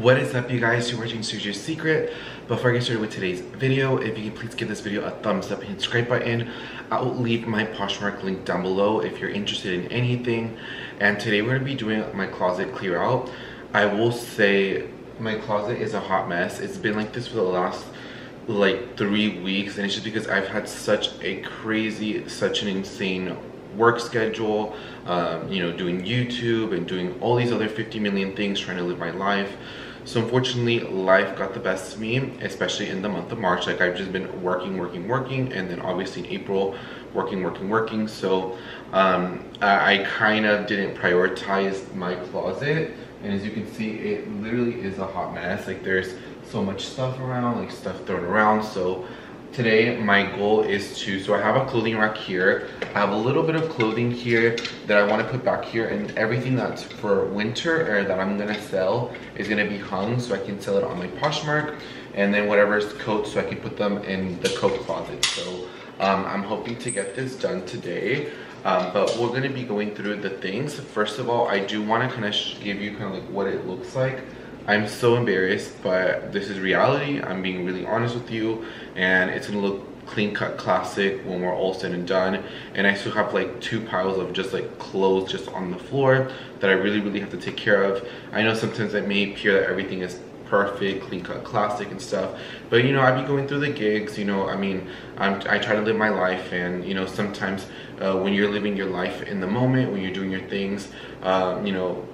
What is up, you guys? You're watching Sergio's Secret. Before I get started with today's video, if you can please give this video a thumbs up and hit subscribe button. I will leave my Poshmark link down below if you're interested in anything. And today we're going to be doing my closet clear out. I will say my closet is a hot mess. It's been like this for the last like 3 weeks, and it's just because I've had such an insane work schedule, you know, doing YouTube and doing all these other 50 million things, trying to live my life. So unfortunately, life got the best of me, especially in the month of March. Like, I've just been working, and then obviously in April, working. So I kind of didn't prioritize my closet, and as you can see, it literally is a hot mess. Like, there's so much stuff around, like stuff thrown around. So today my goal is to, so I have a clothing rack here, I have a little bit of clothing here that I want to put back here, and everything that's for winter or that I'm going to sell is going to be hung so I can sell it on my Poshmark, and then whatever's coats, so I can put them in the coat closet. So I'm hoping to get this done today, but we're going to be going through the things. First of all, I do want to kind of give you kind of like what it looks like. I'm so embarrassed, but this is reality. I'm being really honest with you, and it's gonna look clean cut classic when we're all said and done. And I still have like 2 piles of just like clothes just on the floor that I really have to take care of. I know sometimes it may appear that everything is perfect, clean cut classic and stuff, but you know, I be going through the gigs, you know, I mean, I try to live my life, and you know, sometimes when you're living your life in the moment, when you're doing your things, you know,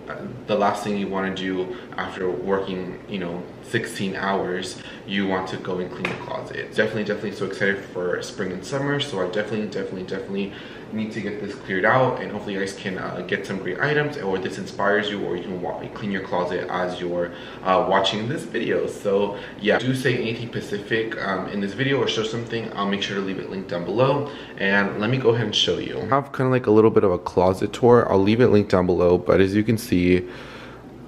the last thing you want to do after working, you know, 16 hours, you want to go and clean the closet. Definitely so excited for spring and summer, so I definitely need to get this cleared out, and hopefully you guys can get some great items, or this inspires you, or you can clean your closet as you're watching this video. So yeah, do say anything specific in this video or show something, I'll make sure to leave it linked down below, and let me go ahead and show you. I have kind of like a little bit of a closet tour, I'll leave it linked down below, but as you can see,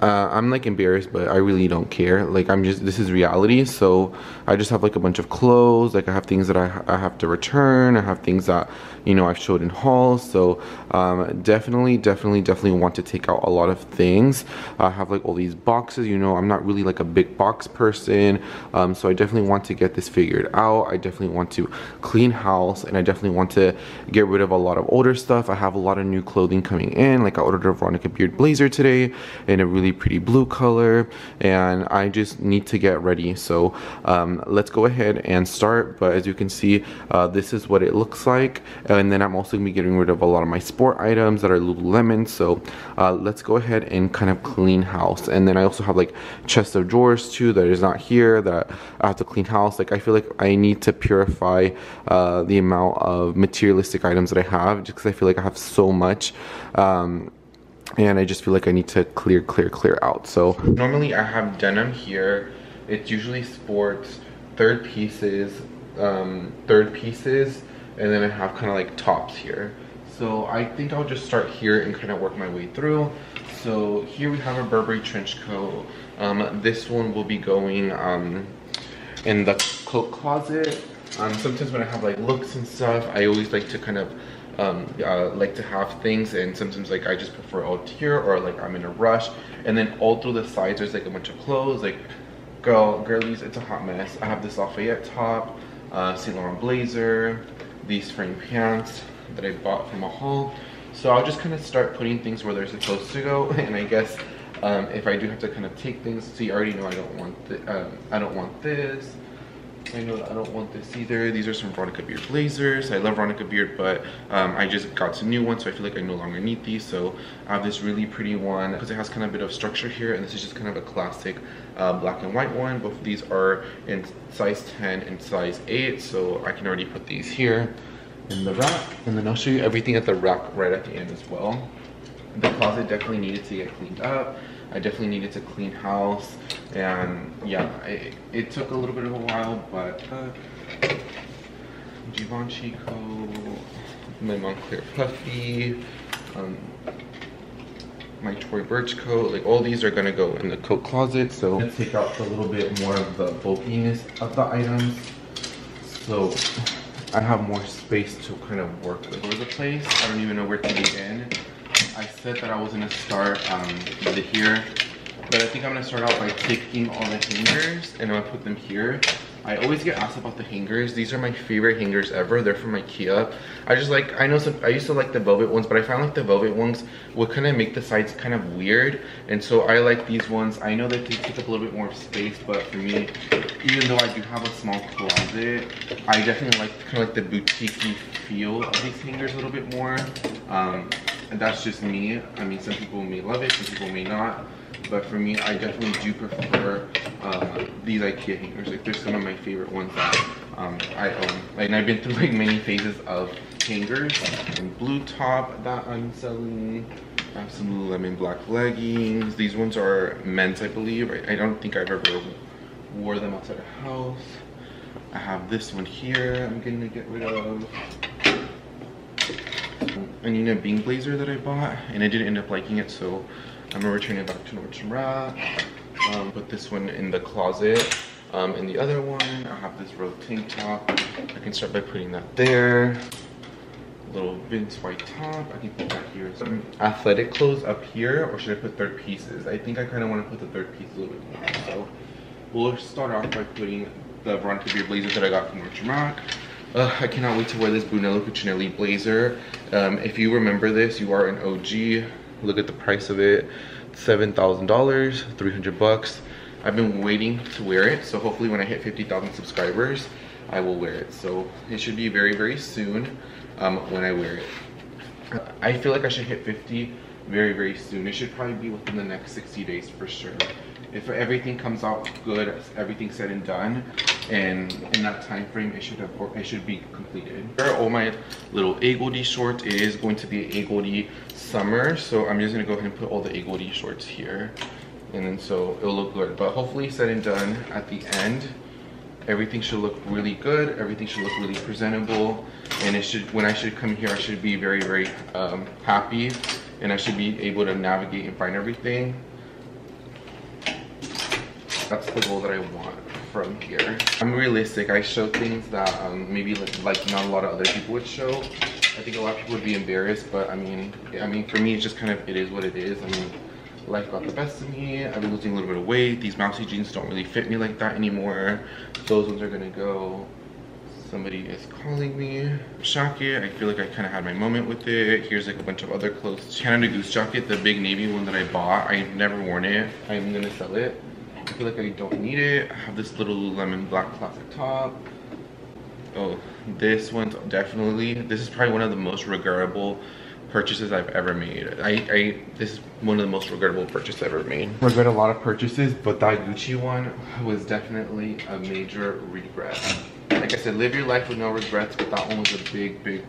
I'm like embarrassed, but I really don't care. Like, I'm just, this is reality. So I just have like a bunch of clothes. Like, I have things that I have to return. I have things that, you know, I've showed in hauls. So definitely want to take out a lot of things. I have like all these boxes, you know, I'm not really like a big box person. So I definitely want to get this figured out. I definitely want to clean house, and I definitely want to get rid of a lot of older stuff. I have a lot of new clothing coming in. Like, I ordered a Veronica Beard blazer today, and it really pretty blue color, and I just need to get ready. So let's go ahead and start. But as you can see, this is what it looks like, and then I'm also gonna be getting rid of a lot of my sport items that are Lululemon. So let's go ahead and kind of clean house. And then I also have like chest of drawers too that is not here that I have to clean house. Like, I feel like I need to purify the amount of materialistic items that I have, just because I feel like I have so much, and I just feel like I need to clear out. So normally I have denim here. It's usually sports, third pieces, and then I have kind of like tops here. So I think I'll just start here and kind of work my way through. So here we have a Burberry trench coat. This one will be going in the coat closet. Sometimes when I have like looks and stuff, I always like to kind of like to have things, and sometimes like I just prefer out here, or like I'm in a rush. And then all through the sides there's like a bunch of clothes. Like, girlies, it's a hot mess. I have this Lafayette top, Saint Laurent blazer, these framed pants that I bought from a haul. So I'll just kind of start putting things where they're supposed to go. And I guess if I do have to kind of take things, see, I already know I don't want I don't want this. I know that I don't want this either. These are some Veronica Beard blazers. I love Veronica Beard, but I just got some new ones, so I feel like I no longer need these. So I have this really pretty one because it has kind of a bit of structure here, and this is just kind of a classic black and white one. Both of these are in size 10 and size 8, so I can already put these here in the rack. And then I'll show you everything at the rack right at the end as well. The closet definitely needed to get cleaned up. I definitely needed to clean house, and yeah, it took a little bit of a while, but Givenchy coat, my Moncler puffy, my Tory Burch coat, like all these are gonna go in the coat closet. So let's take out a little bit more of the bulkiness of the items, so I have more space to kind of work all over the place. I don't even know where to begin. I said that I was gonna start here, But I think I'm gonna start out by taking all the hangers and I'm gonna put them here. I always get asked about the hangers. These are my favorite hangers ever. They're from Ikea. I just like, I know some, I used to like the velvet ones, but I found like the velvet ones would kind of make the sides kind of weird. And so I like these ones. I know they take up a little bit more space, but for me, even though I do have a small closet, I definitely like kind of like the boutique-y feel of these hangers a little bit more. And that's just me. I mean, some people may love it, some people may not. But for me, I definitely do prefer these Ikea hangers. Like, they're some of my favorite ones that I own. Like, and I've been through like many phases of hangers. And blue top that I'm selling. I have some Lululemon black leggings. These ones are men's, I believe. I don't think I've ever wore them outside the house. I have this one here I'm gonna get rid of. I need a Bing blazer that I bought, and I didn't end up liking it, so I'm gonna return it back to Nordstrom Rack. Put this one in the closet. And the other one, I have this row tank top. I can start by putting that there. Little Vince white top. I can put that here. Some athletic clothes up here, or should I put third pieces? I think I kind of want to put the third piece a little bit more. So we'll start off by putting the Veronica Beard blazer that I got from Nordstrom Rack. I cannot wait to wear this Brunello Cucinelli blazer. If you remember this, you are an OG. Look at the price of it, $7,000, 300 bucks. I've been waiting to wear it, so hopefully when I hit 50,000 subscribers, I will wear it. So it should be very, very soon when I wear it. I feel like I should hit 50 very, very soon. It should probably be within the next 60 days for sure. If everything comes out good, everything's said and done, and in that time frame, it should be completed. There are all my little AGOLDE shorts. It is going to be AGOLDE summer, so I'm just gonna go ahead and put all the AGOLDE shorts here, and then so it'll look good. But hopefully, said and done at the end, everything should look really good. Everything should look really presentable, and it should. When I should come here, I should be very, very happy, and I should be able to navigate and find everything. That's the goal that I want from here. I'm realistic. I show things that maybe like not a lot of other people would show. I think a lot of people would be embarrassed, but I mean, for me, it's just kind of, it is what it is. I mean, life got the best of me. I've been losing a little bit of weight. These mousy jeans don't really fit me like that anymore. Those ones are gonna go. Somebody is calling me. Jacket, I feel like I kind of had my moment with it. Here's like a bunch of other clothes. Canada Goose jacket, the big navy one that I bought. I've never worn it. I'm gonna sell it. I feel like I don't need it. I have this little Lululemon black classic top. Oh, this one's definitely, this is probably one of the most regrettable purchases I've ever made. This is one of the most regrettable purchases I've ever made. I regret a lot of purchases, but that Gucci one was definitely a major regret. Like I said, live your life with no regrets, but that one was a big, big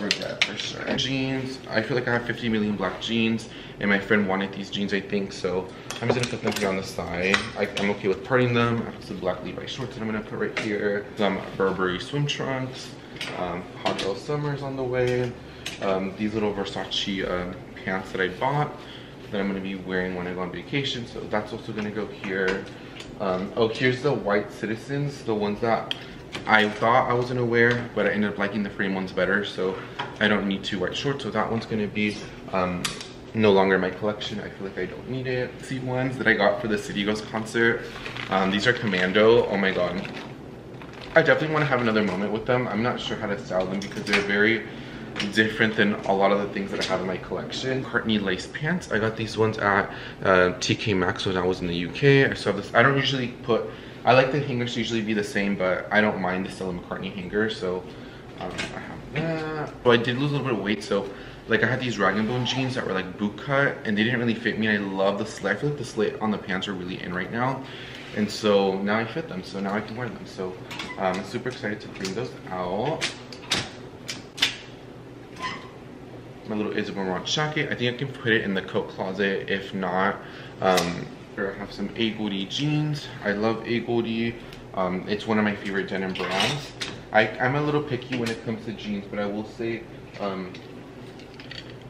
regret for sure. Jeans, I feel like I have 50 million black jeans, and my friend wanted these jeans, I think, so I'm just gonna put them here on the side. I'm okay with parting them. I have some black Levi shorts that I'm gonna put right here. Some Burberry swim trunks, hot girl summer's on the way. These little Versace pants that I bought that I'm gonna be wearing when I go on vacation, so that's also gonna go here. Oh, here's the white citizens, the ones that I thought I was gonna wear, but I ended up liking the frame ones better, so I don't need two white shorts, so that one's gonna be no longer in my collection. I feel like I don't need it. See ones that I got for the City Girls concert. These are Commando. Oh my god, I definitely want to have another moment with them. I'm not sure how to style them because they're very different than a lot of the things that I have in my collection. Courtney lace pants, I got these ones at TK Maxx when I was in the UK. I saw this. I don't usually put, I like the hangers to usually be the same, but I don't mind the Stella McCartney hanger, so I have that. But I did lose a little bit of weight, so like I had these rag and bone jeans that were like boot cut, and they didn't really fit me, and I love the slit. I feel like the slit on the pants are really in right now, and so now I fit them, so now I can wear them. So I'm super excited to bring those out. My little Isabel Marant jacket, I think I can put it in the coat closet. If not, I have some AGOLDE jeans. I love AGOLDE. It's one of my favorite denim brands. I'm a little picky when it comes to jeans, but I will say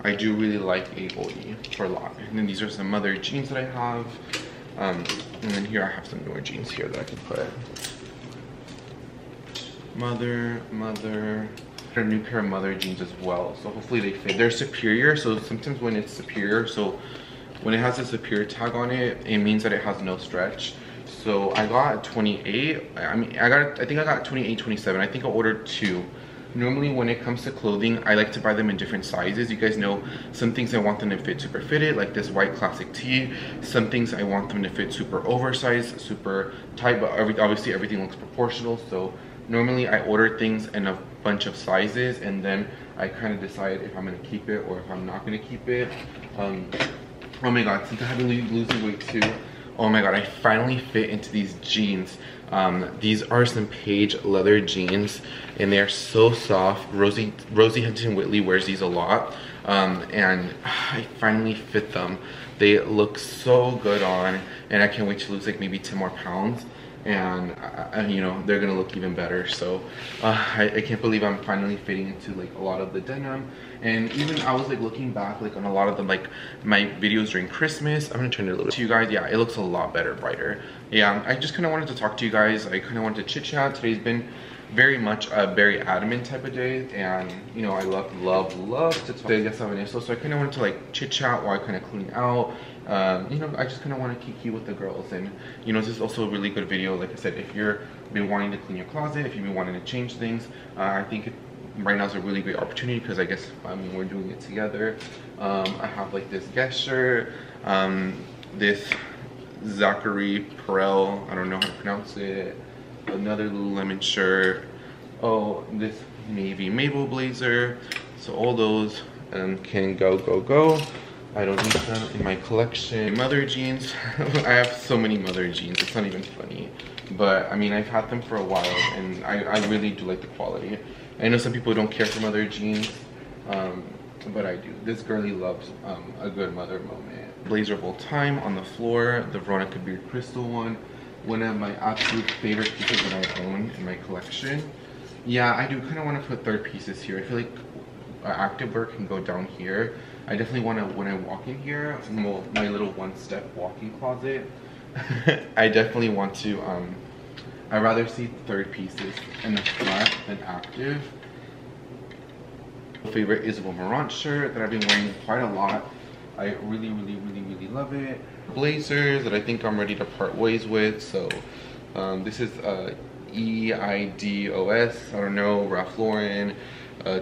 I do really like AGOLDE for a lot. And then these are some other jeans that I have. And then here I have some newer jeans here that I can put. A new pair of Mother jeans as well, so hopefully they fit. They're superior, so sometimes when it's superior, so When it has a Superior tag on it, it means that it has no stretch. So I got 28. I think I got 28, 27. I think I ordered 2. Normally when it comes to clothing, I like to buy them in different sizes. You guys know some things I want them to fit super fitted, like this white classic tee. Some things I want them to fit super oversized, super tight, but obviously everything looks proportional. So normally I order things in a bunch of sizes, and then I kind of decide if I'm going to keep it or if I'm not going to keep it. Oh my god, since I have been losing weight too. Oh my god, I finally fit into these jeans. These are some Paige leather jeans, and they are so soft. Rosie Huntington-Whitley wears these a lot, and I finally fit them. They look so good on, and I can't wait to lose like maybe 10 more pounds. And you know, they're gonna look even better. So I can't believe I'm finally fitting into like a lot of the denim. And even I was like looking back like on a lot of them, like my videos during Christmas. I'm gonna turn it a little to you guys. Yeah, it looks a lot better, brighter. Yeah, I just kind of wanted to talk to you guys. I kind of wanted to chit chat. Today's been very much a very admin type of day, and you know, I love to talk to you. So I kind of wanted to like chit chat while I kind of clean out. You know, I just kind of want to kiki with the girls. And you know, this is also a really good video. Like I said, if you've been wanting to clean your closet, if you've been wanting to change things, I think right now is a really great opportunity, because I guess, I mean, we're doing it together. I have like this guest shirt, this Zachary Perel, I don't know how to pronounce it, another Lululemon shirt, oh, this navy Mabel blazer. So all those can go. I don't need them in my collection. Mother jeans. I have so many mother jeans, it's not even funny. But I mean, I've had them for a while, and I really do like the quality. I know some people don't care for mother jeans, but I do. This girlie loves a good mother moment. Blazer of all time on the floor, the Veronica Beard crystal one. One of my absolute favorite pieces that I own in my collection. Yeah, I do kind of want to put third pieces here. I feel like activewear can go down here. I definitely want to, when I walk in here, my little one-step walk-in closet, I definitely want to, I'd rather see third pieces in the front than active. My favorite Isabel Marant shirt that I've been wearing quite a lot. I really love it. Blazers that I think I'm ready to part ways with. So this is EIDOS, I don't know, Ralph Lauren,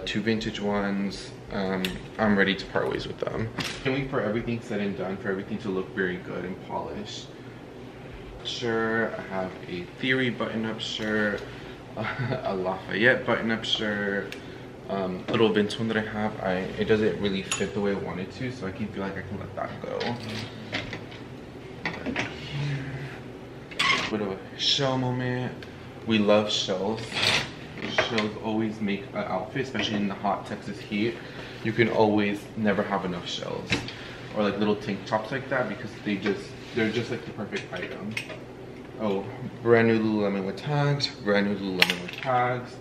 2 vintage ones. I'm ready to part ways with them. Can we, for everything said and done, for everything to look very good and polished. Sure, I have a Theory button-up shirt, a Lafayette button-up shirt, little Vince one that I have. It doesn't really fit the way I want it to, so I can feel like I can let that go. Bit of a shell moment. We love shells. Shells always make an outfit, especially in the hot Texas heat. You can always never have enough shells, or like little tank tops like that, because they're just like the perfect item. Oh, brand new Lululemon with tags. Brand new Lululemon with tags.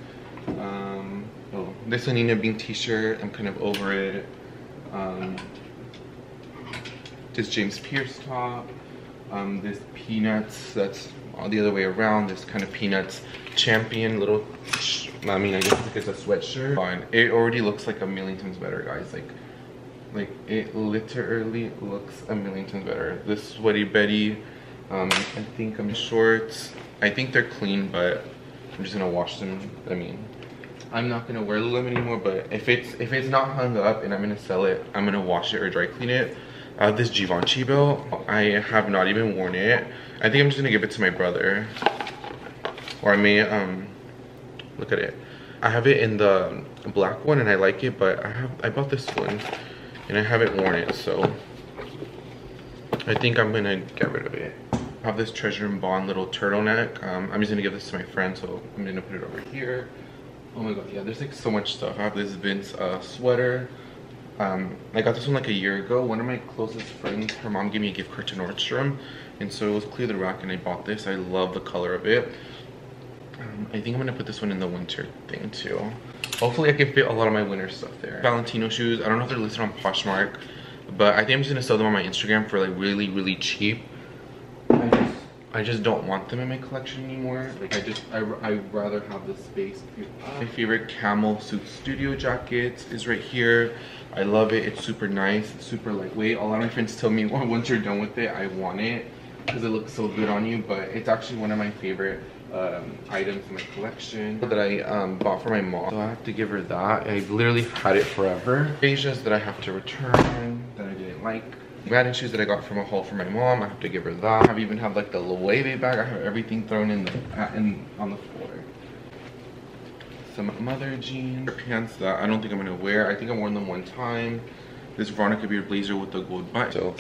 Oh, this Anina Bean t-shirt, I'm kind of over it. This James Pierce top. This Peanuts, that's all the other way around, this kind of Peanuts champion little, I mean, I guess it's a sweatshirt. Fine. It already looks like a million times better, guys. Like it literally looks a million times better. This Sweaty Betty, I think I'm shorts. I think they're clean, but I'm just gonna wash them. I mean, I'm not gonna wear Lululemon anymore, but if it's not hung up and I'm gonna sell it, I'm gonna wash it or dry clean it. This Givenchy belt, I have not even worn it. I think I'm just gonna give it to my brother, or I may look at it. I have it in the black one and I like it, but I bought this one and I haven't worn it, so I think I'm gonna get rid of it. I have this Treasure and Bond little turtleneck. I'm just gonna give this to my friend, so I'm gonna put it over here. Oh my god, yeah, there's like so much stuff. I have this Vince sweater. I got this one like a year ago. One of my closest friends, her mom gave me a gift card to Nordstrom, and so it was Clear the Rack, and I bought this. I love the color of it. I think I'm gonna put this one in the winter thing too. Hopefully I can fit a lot of my winter stuff there. Valentino shoes, I don't know if they're listed on Poshmark, but I think I'm just gonna sell them on my Instagram for like really cheap. I just, I just don't want them in my collection anymore. I'd rather have the space. My favorite camel suit studio jacket is right here. I love it. It's super nice. It's super lightweight. A lot of my friends tell me, well, once you're done with it, I want it because it looks so good on you. But it's actually one of my favorite items in my collection that I bought for my mom. So I have to give her that. I've literally had it forever. Asia's that I have to return that I didn't like. Matching shoes that I got from a haul for my mom. I have to give her that. I've even had like the Loewe bag. I have everything thrown in the on the floor. Some mother jeans, pants that I don't think I'm gonna wear. I think I wore them one time. This Veronica Beard blazer with the gold button. So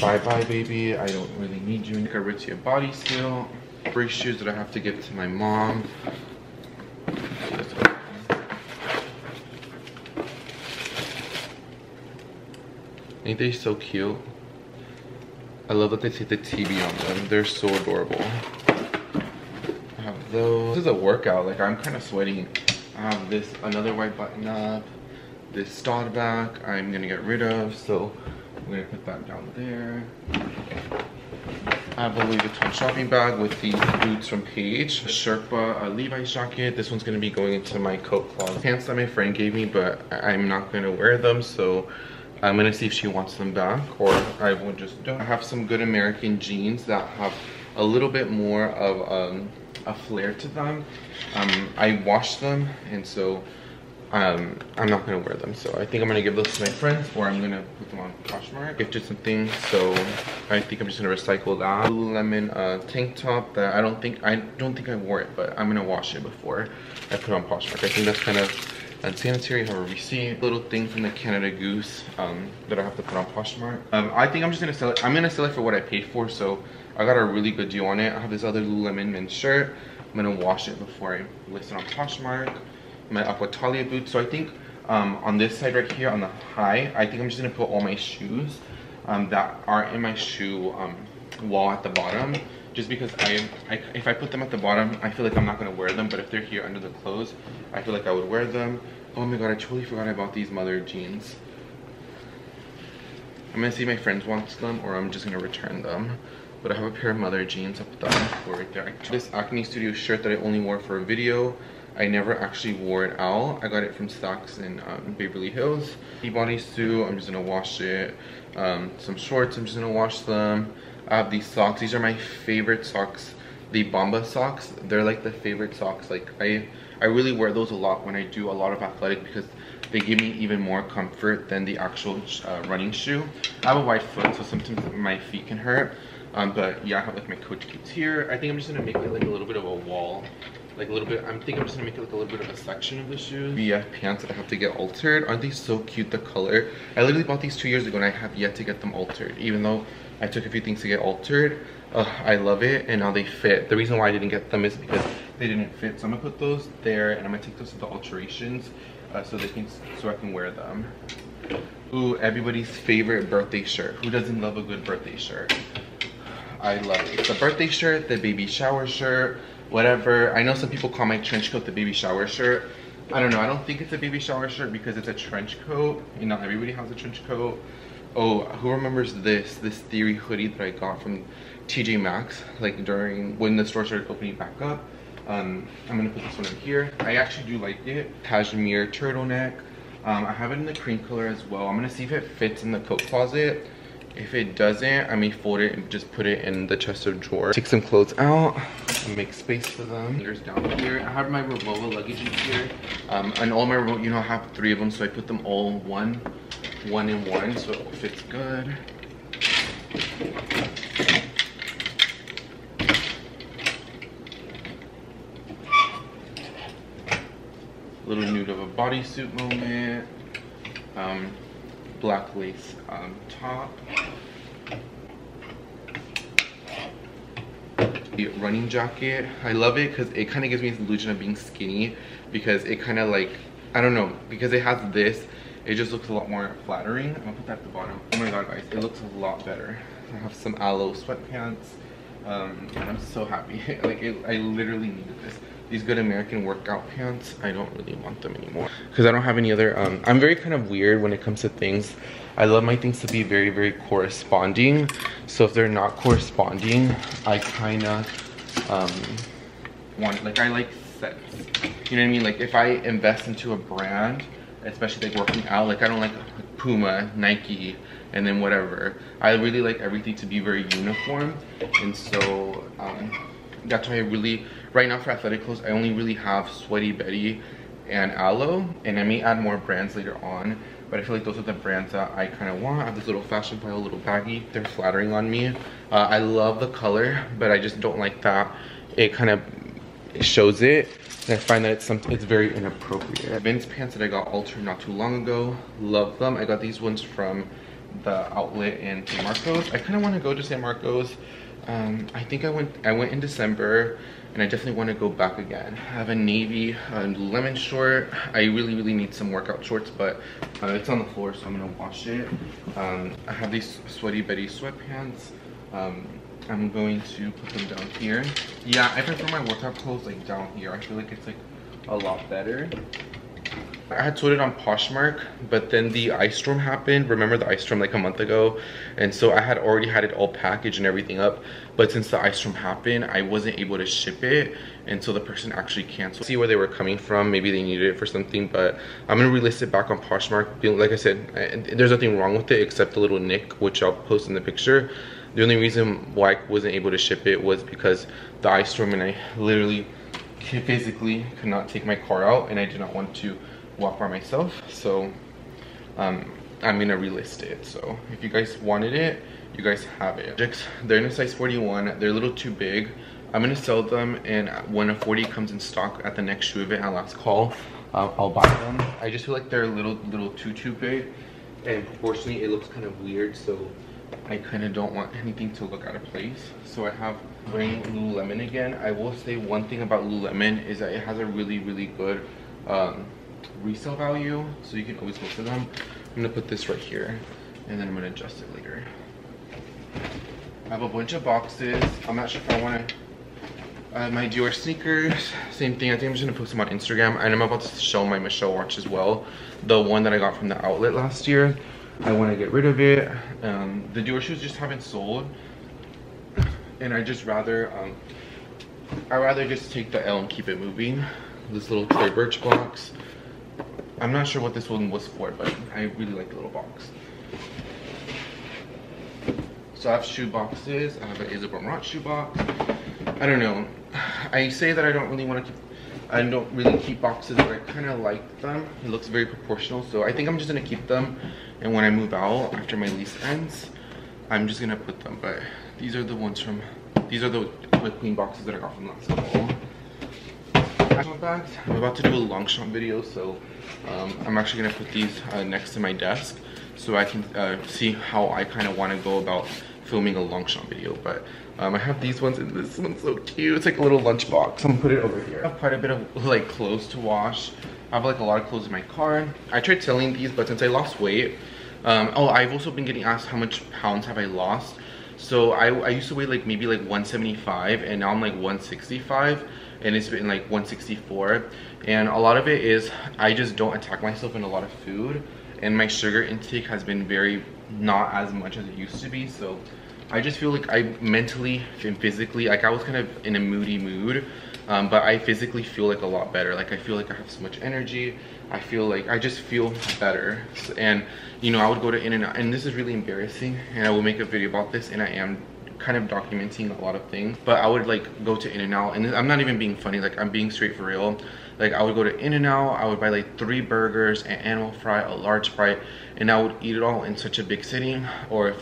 bye bye baby. I don't really need you. Like a Aritzia bodysuit. Brake shoes that I have to give to my mom. Ain't they so cute? I love that they take the TV on them. They're so adorable. I have those. This is a workout. Like, I'm kind of sweating. I have this, another white button up. This stud back, I'm going to get rid of. So, I'm going to put that down there. I have a Louis Vuitton shopping bag with these boots from Paige. A Sherpa, a Levi's jacket. This one's going to be going into my coat closet. Pants that my friend gave me, but I'm not going to wear them. So, I'm gonna see if she wants them back or I will just don't. I have some Good American jeans that have a little bit more of a flare to them. I washed them and so I'm not gonna wear them. So I think I'm gonna give those to my friends or I'm gonna put them on Poshmark. Gifted some things, so I think I'm just gonna recycle that. Lululemon tank top that I don't think I wore it, but I'm gonna wash it before I put it on Poshmark. I think that's kind of unsanitary, however we see. Little thing from the Canada Goose that I have to put on Poshmark. I think I'm just gonna sell it. I'm gonna sell it for what I paid for, so I got a really good deal on it. I have this other Lululemon men's shirt. I'm gonna wash it before I list it on Poshmark. My Aquatalia boots. So I think on this side right here on the high, I think I'm just gonna put all my shoes that are in my shoe wall at the bottom. Just because if I put them at the bottom, I feel like I'm not going to wear them. But if they're here under the clothes, I feel like I would wear them. Oh my god, I totally forgot I bought these mother jeans. I'm going to see if my friends want them or I'm just going to return them. But I have a pair of mother jeans. I'll put that on the floor right there. This Acne Studio shirt that I only wore for a video. I never actually wore it out. I got it from Saks in Beverly Hills. The bodysuit, I'm just going to wash it. Some shorts, I'm just going to wash them. I have these socks. These are my favorite socks, the Bomba socks. They're like the favorite socks. Like I really wear those a lot when I do a lot of athletic because they give me even more comfort than the actual running shoe. I have a wide foot, so sometimes my feet can hurt. But yeah, I have like my Coach Kids here. I think I'm just gonna make it like a little bit of a wall, like a little bit. I think I'm just gonna make it like a little bit of a section of the shoe. VF pants that I have to get altered. Aren't these so cute? The color. I literally bought these 2 years ago, and I have yet to get them altered, even though I took a few things to get altered. I love it, and now they fit. The reason why I didn't get them is because they didn't fit. So I'm gonna put those there, and I'm gonna take those to the alterations, so I can wear them. Ooh, everybody's favorite birthday shirt. Who doesn't love a good birthday shirt? I love it. The birthday shirt, the baby shower shirt, whatever. I know some people call my trench coat the baby shower shirt. I don't know. I don't think it's a baby shower shirt because it's a trench coat. You know, everybody has a trench coat. Oh, who remembers this Theory hoodie that I got from TK Maxx, like when the store started opening back up? I'm gonna put this one in here. I actually do like it. Cashmere turtleneck. I have it in the cream color as well. I'm gonna see if it fits in the coat closet. If it doesn't, I may fold it and just put it in the chest of drawers. Take some clothes out and make space for them. Here's down here. I have my Revova luggage in here. And all my, I have 3 of them, so I put them all one in one, so it fits good. Little nude of a bodysuit moment. Black lace top. The running jacket. I love it because it kind of gives me the illusion of being skinny because it kind of like, I don't know, because it has this. It just looks a lot more flattering. I'm gonna put that at the bottom. Oh my god, guys, it looks a lot better. I have some aloe sweatpants, and I'm so happy. Like, I literally needed this. these Good American workout pants. I don't really want them anymore because I don't have any other. I'm very kind of weird when it comes to things. I love my things to be very, very corresponding. So if they're not corresponding, I kind of want, like, I like sets. You know what I mean? Like, if I invest into a brand, especially like working out, like I don't like Puma, Nike, and then whatever. I really like everything to be very uniform. And so that's why I really, right now for athletic clothes, I only really have Sweaty Betty and Aloe, and I may add more brands later on, but I feel like those are the brands that I kind of want. I have this little fashion file, a little baggy. They're flattering on me. I love the color, but I just don't like that it kind of shows it. And I find that it's very inappropriate. Vince pants that I got altered not too long ago. Love them. I got these ones from the outlet in San Marcos. I kind of want to go to San Marcos. I think I went in December, and I definitely want to go back again. I have a navy lemon short. I really, really need some workout shorts, but it's on the floor, so I'm gonna wash it. I have these Sweaty Betty sweatpants. I'm going to put them down here. Yeah, I prefer my workout clothes like down here. I feel like it's like a lot better. I had sold it on Poshmark, but then the ice storm happened. Remember the ice storm like a month ago? And so I had already had it all packaged and everything up, but since the ice storm happened, I wasn't able to ship it, and so the person actually canceled. See where they were coming from. Maybe they needed it for something, but I'm gonna relist it back on Poshmark. Like I said, there's nothing wrong with it except the little nick, which I'll post in the picture. The only reason why I wasn't able to ship it was because the ice storm, and I literally physically could not take my car out, and I did not want to walk by myself. So I'm gonna relist it. So if you guys wanted it, you guys have it. They're in a size 41. They're a little too big. I'm gonna sell them, and when a 40 comes in stock at the next shoe event at last call, I'll buy them. I just feel like they're a little too big, and proportionally it looks kind of weird, so I kind of don't want anything to look out of place. So I have wearing Lululemon again. I will say one thing about Lululemon is that it has a really good resale value, so you can always look for them. I'm gonna put this right here, and then I'm gonna adjust it later. I have a bunch of boxes. I'm not sure if I want to my Dior sneakers, same thing. I think I'm just gonna post them on Instagram, and I'm about to show my Michelle watch as well, the one that I got from the outlet last year. I want to get rid of it. The Dior shoes just haven't sold, and I just rather I rather just take the L and keep it moving. This little Tory Burch box, I'm not sure what this one was for, but I really like the little box. So I have shoe boxes. I have an Isabel Marant shoe box. I don't know. I say that I don't really want to keep, I don't really keep boxes, but I kind of like them. It looks very proportional, so I think I'm just gonna keep them. And when I move out after my lease ends, I'm just gonna put them. But these are the ones from, these are the clean boxes that I got from last fall. Bags. I'm about to do a long shot video, so I'm actually gonna put these next to my desk so I can see how I kind of want to go about filming a long shot video. But I have these ones, and this one's so cute. It's like a little lunch box. I'm gonna put it over here. I have quite a bit of like clothes to wash. I have like a lot of clothes in my car. I tried selling these, but since I lost weight, oh, I've also been getting asked how much pounds have I lost. So I used to weigh like maybe like 175, and now I'm like 165. And it's been like 164, and a lot of it is I just don't attack myself in a lot of food, and my sugar intake has been very not as much as it used to be. So I just feel like I mentally and physically, like I was kind of in a moody mood, but I physically feel like a lot better. Like I feel like I have so much energy. I feel like I just feel better. And you know, I would go to In-N-Out, and this is really embarrassing, and I will make a video about this, and I am kind of documenting a lot of things, but I would like go to In-N-Out, and I'm not even being funny, like I'm being straight for real. Like I would go to In-N-Out, I would buy like 3 burgers, an animal fry, a large fry, and I would eat it all in such a big city. Or if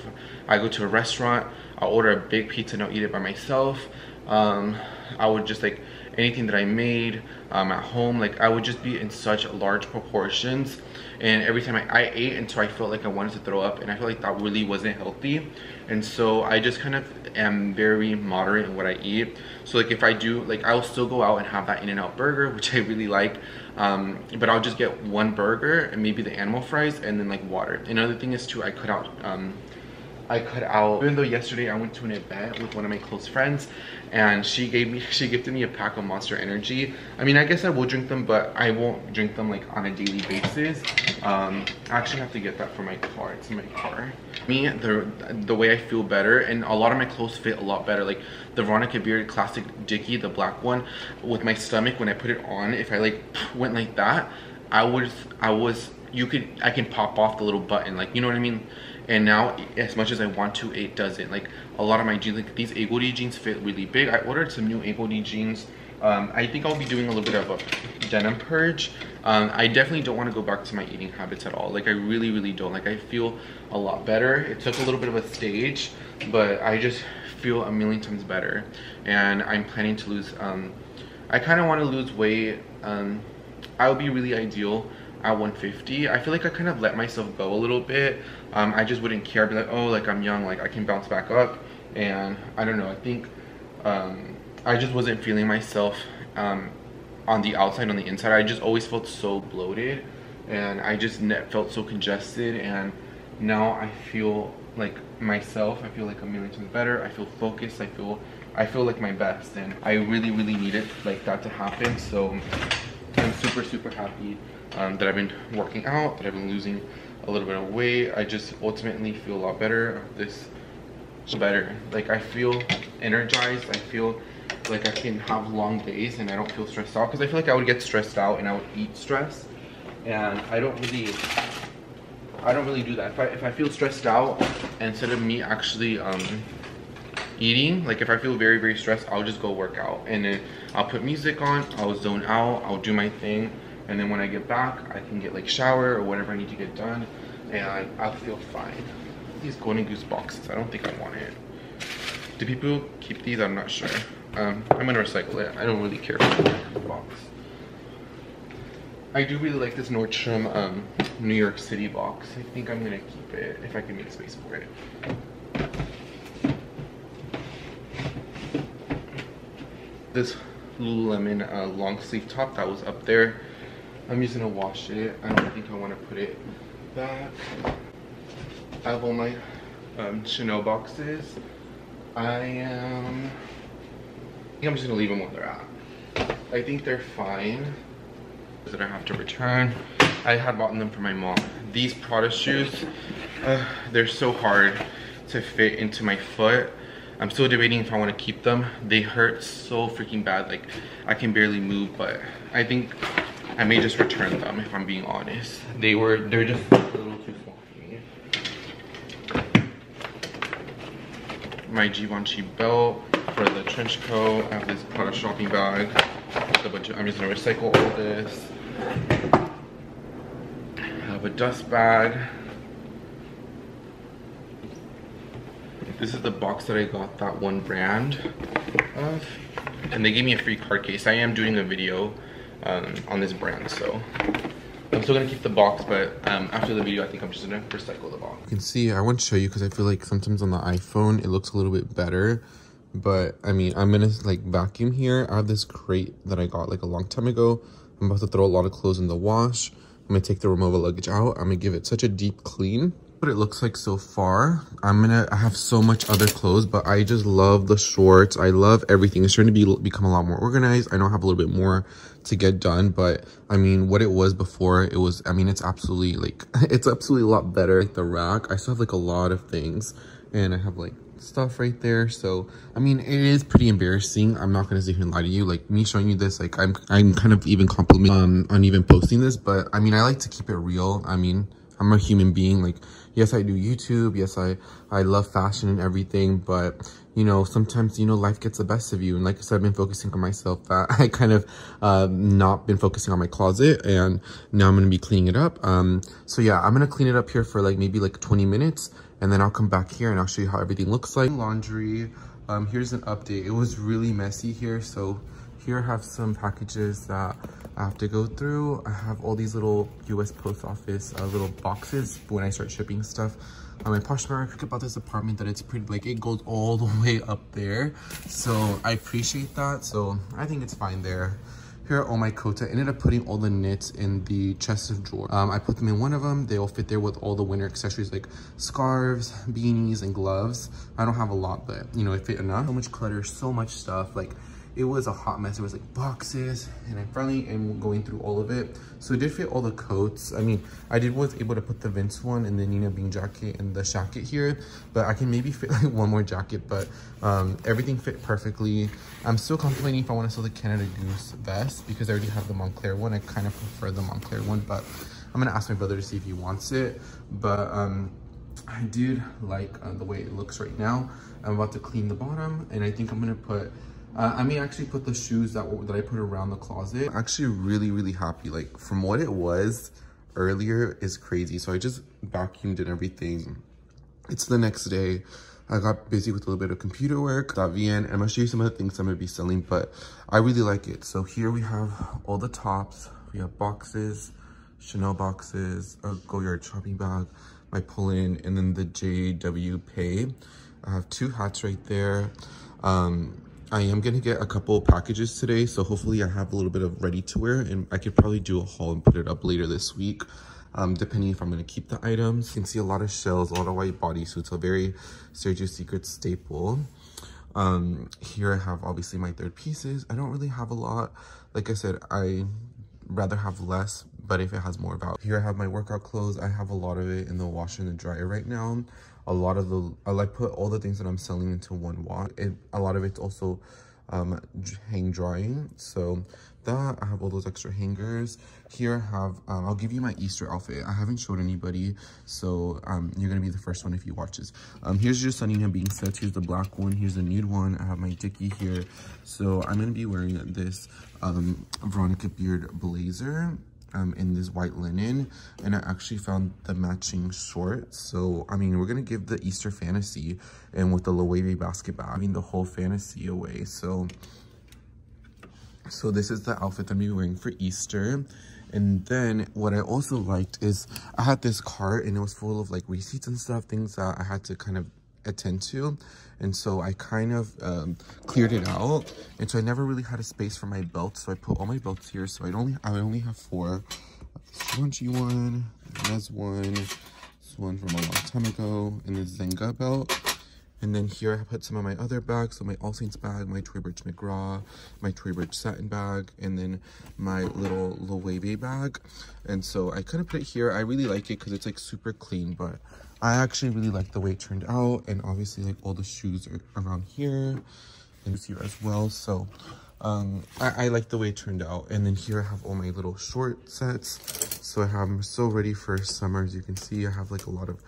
I go to a restaurant, I'll order a big pizza and I'll eat it by myself. I would just like anything that I made at home, like I would just be in such large proportions. And every time I ate until I felt like I wanted to throw up, and I feel like that really wasn't healthy. And so I just kind of am very moderate in what I eat. So like if I do, like I'll still go out and have that In-N-Out burger, which I really like, but I'll just get 1 burger and maybe the animal fries and then like water. Another thing is too, I cut out I cut out, even though yesterday I went to an event with one of my close friends and she gifted me a pack of Monster Energy. I mean, I guess I will drink them, but I won't drink them like on a daily basis. I actually have to get that for my car. It's in my car. Me, the way I feel better, and a lot of my clothes fit a lot better. Like the Veronica Beard classic Dickie, the black one, with my stomach, when I put it on, if I like went like that, I can pop off the little button, like, you know what I mean? And now, as much as I want to, it doesn't. Like, a lot of my jeans, like these AGOLDE jeans fit really big. I ordered some new AGOLDE jeans. I think I'll be doing a little bit of a denim purge. I definitely don't want to go back to my eating habits at all. Like, I really, really don't. Like, I feel a lot better. It took a little bit of a stage, but I just feel a million times better. And I'm planning to lose, I kind of want to lose weight. I would be really ideal at 150. I feel like I kind of let myself go a little bit. I just wouldn't care. I'd be like, oh, like, I'm young, like I can bounce back up. And I don't know, I think I just wasn't feeling myself on the outside. On the inside, I just always felt so bloated, and I just felt so congested. And now I feel like myself. I feel like a million times better. I feel focused. I feel like my best, and I really, really needed like that to happen. So I'm super, super happy that I've been working out, that I've been losing a little bit of weight. I just ultimately feel a lot better. This is better. Like, I feel energized. I feel like I can have long days and I don't feel stressed out, because I feel like I would get stressed out and I would eat stress, and I don't really do that. If I feel stressed out, instead of me actually eating, like if I feel very, very stressed, I'll just go work out, and then I'll put music on, I'll zone out, I'll do my thing. And then when I get back, I can get like shower or whatever I need to get done, and I'll feel fine. These Golden Goose boxes, I don't think I want it. Do people keep these? I'm not sure. I'm gonna recycle it. I don't really care about the box. I do really like this Nordstrom New York City box. I think I'm gonna keep it if I can make space for it. This Lululemon long sleeve top that was up there, I'm just gonna wash it. I don't think I want to put it back. I have all my Chanel boxes. I think I'm just gonna leave them where they're at. I think they're fine. That I have to return. I had bought them for my mom. These Prada shoes, they're so hard to fit into my foot. I'm still debating if I want to keep them. They hurt so freaking bad. Like, I can barely move, but I think I may just return them, if I'm being honest. They're just a little too small for me. My Givenchy belt for the trench coat. I have this Prada shopping bag. I'm just gonna recycle all this. I have a dust bag. This is the box that I got that one brand of, and they gave me a free card case. I am doing a video on this brand, so I'm still gonna keep the box, but after the video I think I'm just gonna recycle the box. You can see, I want to show you, because I feel like sometimes on the iPhone it looks a little bit better, but I mean, I'm gonna like vacuum here. I have this crate that I got like a long time ago. I'm about to throw a lot of clothes in the wash. I'm gonna take the removal luggage out. I'm gonna give it such a deep clean. What it looks like so far. I have so much other clothes, but I just love the shorts. I love everything. It's starting to become a lot more organized. I know I have a little bit more to get done, but I mean, what it was before, it was, I mean, it's absolutely a lot better. Like the rack, I still have like a lot of things, and I have like stuff right there. So I mean, it is pretty embarrassing. I'm not gonna sit here and lie to you. Like, me showing you this, like I'm kind of even complimenting on even posting this, but I mean, I like to keep it real. I mean, I'm a human being. Like, yes, I do YouTube. Yes, I love fashion and everything. But, you know, sometimes, you know, life gets the best of you. And like I said, I've been focusing on myself. That I kind of not been focusing on my closet. And now I'm going to be cleaning it up. So, yeah, I'm going to clean it up here for like maybe like 20 minutes. And then I'll come back here and I'll show you how everything looks like. Laundry. Here's an update. It was really messy here. So here I have some packages that I have to go through. I have all these little US post office little boxes when I start shipping stuff. My Poshmark, I forget about this apartment that it's pretty, like it goes all the way up there. So I appreciate that. So I think it's fine there. Here are all my coats. I ended up putting all the knits in the chest of drawers. I put them in one of them. They all fit there with all the winter accessories like scarves, beanies, and gloves. I don't have a lot, but you know, it fit enough. So much clutter, so much stuff. Like, it was a hot mess. It was like boxes, and I finally am going through all of it. So it did fit all the coats. I mean, I was able to put the Vince one and the Nina Bean jacket and the jacket here, but I can maybe fit like one more jacket, but everything fit perfectly. I'm still contemplating if I want to sell the Canada Goose vest because I already have the Moncler one. I kind of prefer the Moncler one, but I'm gonna ask my brother to see if he wants it. But I did like the way it looks right now. I'm about to clean the bottom, and I think I'm gonna put I may actually put the shoes that I put around the closet. I'm actually really, really happy. Like, from what it was earlier is crazy. So I just vacuumed and everything. It's the next day. I got busy with a little bit of computer work. And I'm gonna show you some of the things I'm gonna be selling, but I really like it. So here we have all the tops. We have boxes, Chanel boxes, a Go Yard shopping bag, my pull-in, and then the JW Pay. I have two hats right there. I am gonna get a couple packages today, so hopefully I have a little bit of ready to wear, and I could probably do a haul and put it up later this week, depending if I'm gonna keep the items. You can see a lot of shells, a lot of white bodysuits, a very Sergio's Secret staple. Here I have obviously my third pieces. I don't really have a lot. Like I said, I rather have less, but if it has more value. Here I have my workout clothes. I have a lot of it in the washer and the dryer right now. A lot of the, I like put all the things that I'm selling into one wash. A lot of it's also hang drying. So that, I have all those extra hangers. Here I have, I'll give you my Easter outfit. I haven't showed anybody, so you're gonna be the first one if you watch this. Here's your Sunina being set. Here's the black one, here's the nude one. I have my Dickie here. So I'm gonna be wearing this Veronica Beard blazer. In this white linen, and I actually found the matching shorts. So I mean, we're gonna give the Easter fantasy, and with the Loewe basket bag, I mean the whole fantasy away. So this is the outfit that I'm gonna be wearing for Easter. And then what I also liked is I had this cart, and it was full of like receipts and stuff, things that I had to kind of attend to, and so I kind of cleared it out, and so I never really had a space for my belts, so I put all my belts here. So I only have four. This Gucci one, this one, this one from a long time ago, and the Zenga belt. And then here I put some of my other bags, so my All Saints bag, my Tory Burch McGraw, my Tory Burch satin bag, and then my little Loewe bag. And so I kind of put it here. I really like it because it's like super clean, but I actually really like the way it turned out. And obviously like all the shoes are around here and here as well. So I like the way it turned out. And then here I have all my little short sets. So I'm so ready for summer. As you can see, I have like a lot of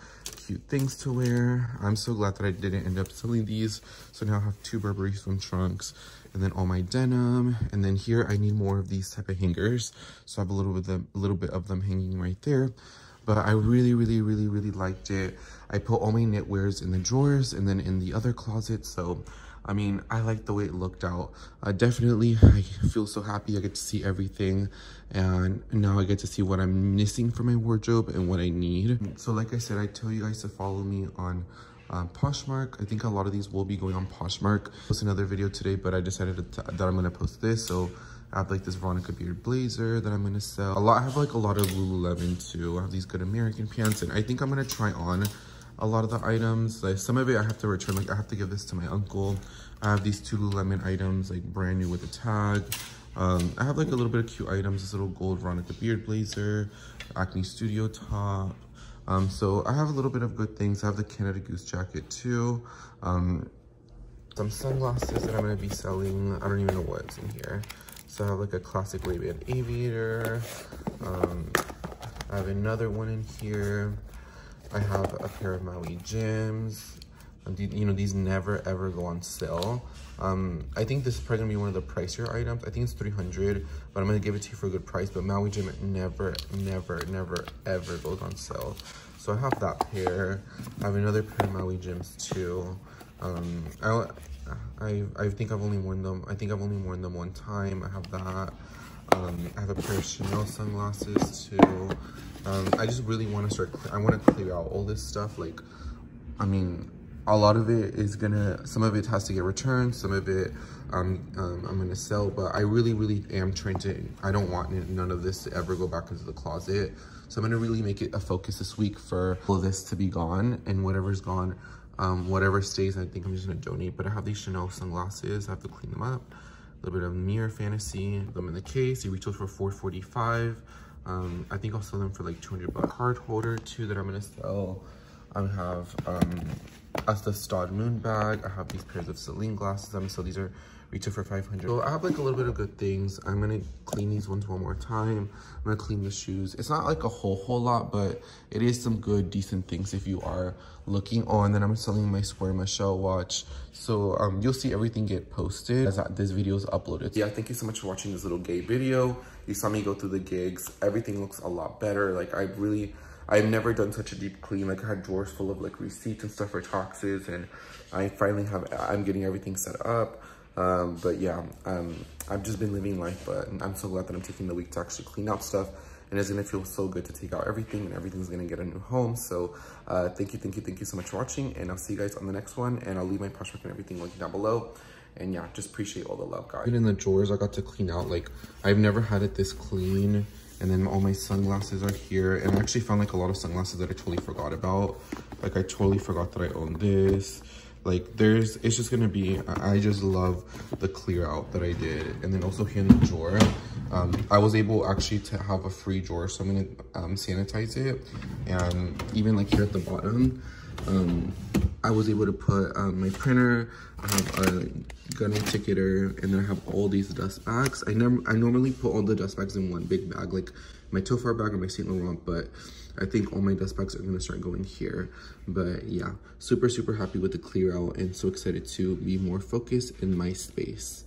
cute things to wear. I'm so glad that I didn't end up selling these. So now I have two Burberry swim trunks, and then all my denim. And then here I need more of these type of hangers. So I have a little bit of them hanging right there. But I really, really, really, really liked it. I put all my knitwears in the drawers and then in the other closet. So, I mean, I like the way it looked out. Definitely, I feel so happy. I get to see everything. And now I get to see what I'm missing from my wardrobe and what I need. So, like I said, I tell you guys to follow me on Poshmark. I think a lot of these will be going on Poshmark. Post another video today, but I decided that I'm going to post this. So, I have like this Veronica Beard blazer that I'm gonna sell. I have like a lot of Lululemon too. I have these Good American pants, and I think I'm gonna try on a lot of the items. Like some of it I have to return, like I have to give this to my uncle. I have these two Lululemon items, like brand new with a tag. I have like a little bit of cute items, this little gold Veronica Beard blazer, Acne Studio top. So I have a little bit of good things. I have the Canada Goose jacket too. Some sunglasses that I'm gonna be selling. I don't even know what's in here. So I have like a classic Ray-Ban aviator. I have another one in here. I have a pair of Maui Jims. You know, these never ever go on sale. I think this is probably gonna be one of the pricier items. I think it's $300, but I'm gonna give it to you for a good price. But Maui Jim never ever goes on sale. So I have that pair. I have another pair of Maui Jims too. I think I've only worn them. I think I've only worn them one time. I have that. I have a pair of Chanel sunglasses too. I just really want to clear out all this stuff. Like, I mean, a lot of it is gonna, some of it has to get returned, some of it I'm gonna sell, but I really am trying to, I don't want none of this to ever go back into the closet. So I'm gonna really make it a focus this week for all of this to be gone, and whatever's gone, whatever stays, I think I'm just gonna donate. But I have these Chanel sunglasses, I have to clean them up. A little bit of mirror fantasy, put them in the case, they retail for $445. I think I'll sell them for like $200 bucks. Card holder too that I'm gonna sell. I have the Stod Moon bag. I have these pairs of Celine glasses. So these are retail for $500. So I have like a little bit of good things. I'm gonna clean these ones one more time. I'm gonna clean the shoes. It's not like a whole lot, but it is some good, decent things if you are looking. Oh, and then I'm selling my Sweaty Michelle watch. So you'll see everything get posted as this video is uploaded. Yeah, thank you so much for watching this little gay video. You saw me go through the gigs. Everything looks a lot better. Like I've never done such a deep clean. Like I had drawers full of like receipts and stuff for taxes, and I finally have, I'm getting everything set up. But yeah, I've just been living life, but I'm so glad that I'm taking the week to actually clean out stuff, and it's gonna feel so good to take out everything, and everything's gonna get a new home. So thank you so much for watching, and I'll see you guys on the next one, and I'll leave my Poshmark and everything linked down below. And yeah, just appreciate all the love, guys. Even in the drawers I got to clean out, like I've never had it this clean. And then all my sunglasses are here. And I actually found like a lot of sunglasses that I totally forgot about. Like I totally forgot that I owned this. Like there's, it's just gonna be, I just love the clear out that I did. And then also here in the drawer, I was able actually to have a free drawer. So I'm gonna sanitize it. And even like here at the bottom, I was able to put my printer, I have a gunny ticketer, and then I have all these dust bags. I normally put all the dust bags in one big bag, like my Tofar bag or my Saint Laurent, but I think all my dust bags are gonna start going here. But yeah, super happy with the clear out, and so excited to be more focused in my space.